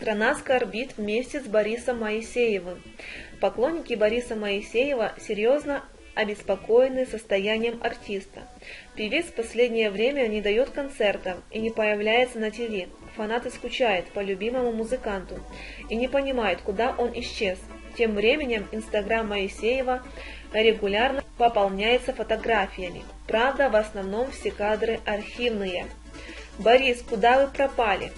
Страна скорбит вместе с Борисом Моисеевым. Поклонники Бориса Моисеева серьезно обеспокоены состоянием артиста. Певец в последнее время не дает концертов и не появляется на ТВ. Фанаты скучают по любимому музыканту и не понимают, куда он исчез. Тем временем Инстаграм Моисеева регулярно пополняется фотографиями. Правда, в основном все кадры архивные. «Борис, куда вы пропали?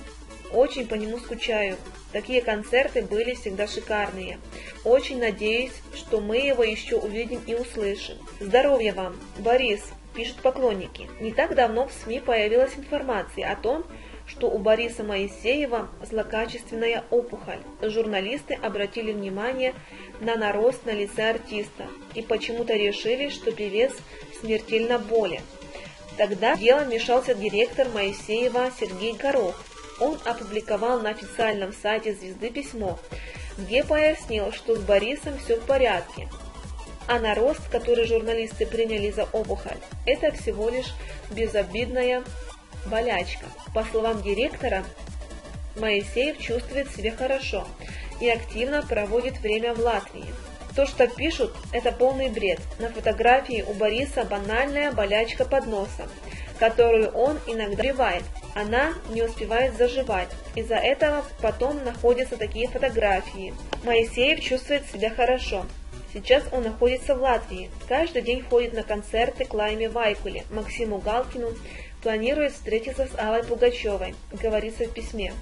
Очень по нему скучаю. Такие концерты были всегда шикарные. Очень надеюсь, что мы его еще увидим и услышим. Здоровья вам, Борис», – пишут поклонники. Не так давно в СМИ появилась информация о том, что у Бориса Моисеева злокачественная опухоль. Журналисты обратили внимание на нарост на лице артиста и почему-то решили, что певец смертельно болен. Тогда в дело вмешался директор Моисеева Сергей Карох. Он опубликовал на официальном сайте «Звезды» письмо, где пояснил, что с Борисом все в порядке, а нарост, который журналисты приняли за опухоль, это всего лишь безобидная болячка. По словам директора, Моисеев чувствует себя хорошо и активно проводит время в Латвии. То, что пишут, это полный бред. На фотографии у Бориса банальная болячка под носом, которую он иногда болеет. Она не успевает заживать. Из-за этого потом находятся такие фотографии. Моисеев чувствует себя хорошо. Сейчас он находится в Латвии. Каждый день ходит на концерты к Лайме Вайкуле, Максиму Галкину. Планирует встретиться с Аллой Пугачевой, говорится в письме.